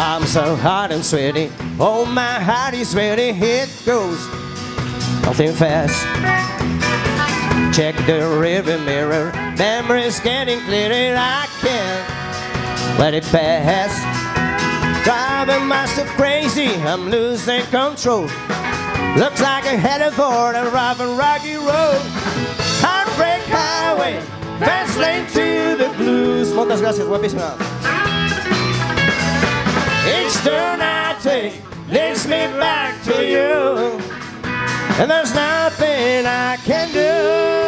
I'm so hot and sweaty, oh my heart is ready, it goes nothing fast. Check the rearview mirror, memory's getting clearer, I can't let it pass. Driving myself crazy, I'm losing control. Looks like I'm headed for a rough and rocky road. Heartbreak highway, fast lane to the blues. Muchas gracias, guapísima. Each turn I take leads me back to you, and there's nothing I can do.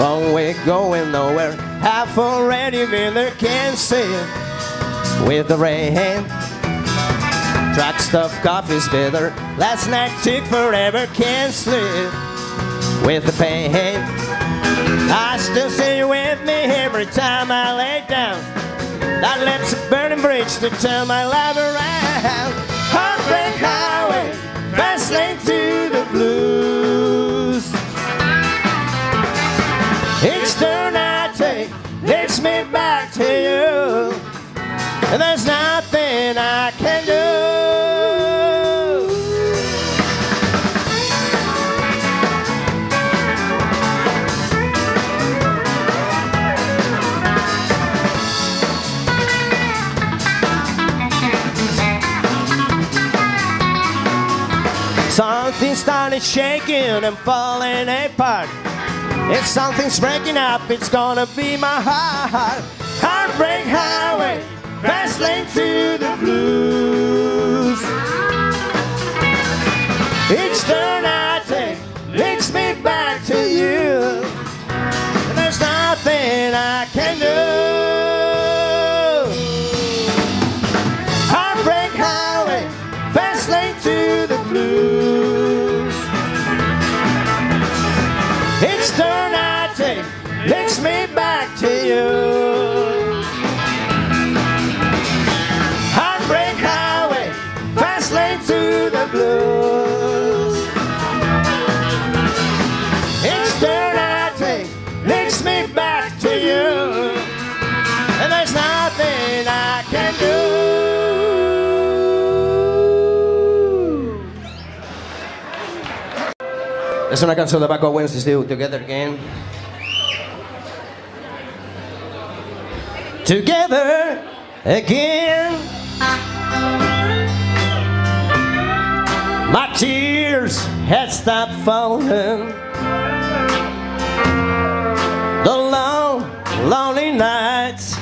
Wrong way, going nowhere, I've already been there, can't see it with the rain. Truck stuff, coffee's bitter, last night took forever, can't sleep with the pain. I still see you with me every time I lay down. That lifts a burning bridge to turn my life around. Heartbreak highway, fast lane to the blues. Each turn I take leads me back to you, and there's nothing I can do. Something started shaking and falling apart. If something's breaking up, it's gonna be my heart. Heartbreak highway, fast lane to the blues. Each turn I take leads me back to you, and there's nothing I can do. Heartbreak highway, fast lane to the blues. Leads me back to you. Heartbreak highway, fast lane to the blues. Each turn I take leads me back to you, and there's nothing I can do. Es una canción de Paco Owens, Together Again. Together again. My tears had stopped falling. The long, lonely nights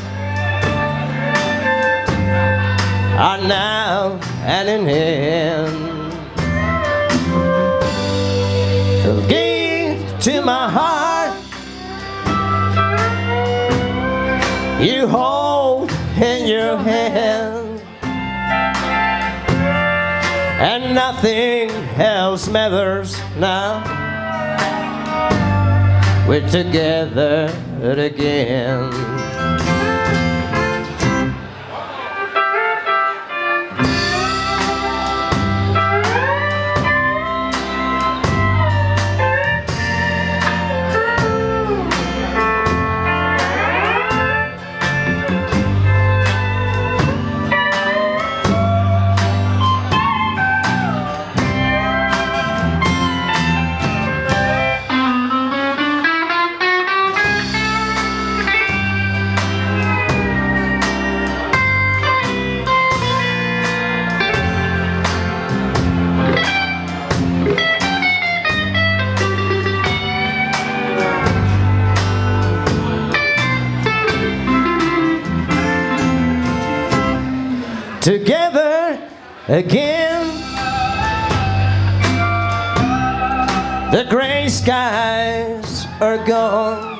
are now at an end. So give to my heart, you hold in your hand, and nothing else matters now. We're together again. Together again. The gray skies are gone.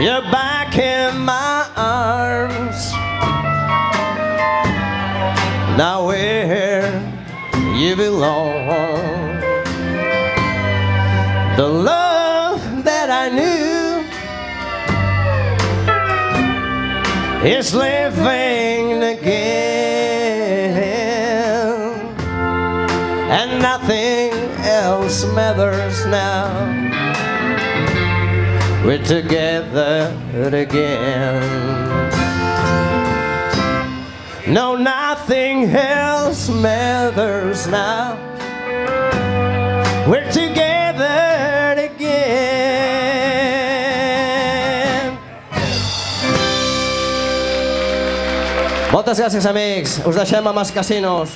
You're back in my arms. Now where you belong. The love that I knew is living again, and nothing else matters now. We're together again. No, nothing else matters now. We're together again. Moltes gràcies, amics. Us deixem amb els Casinos.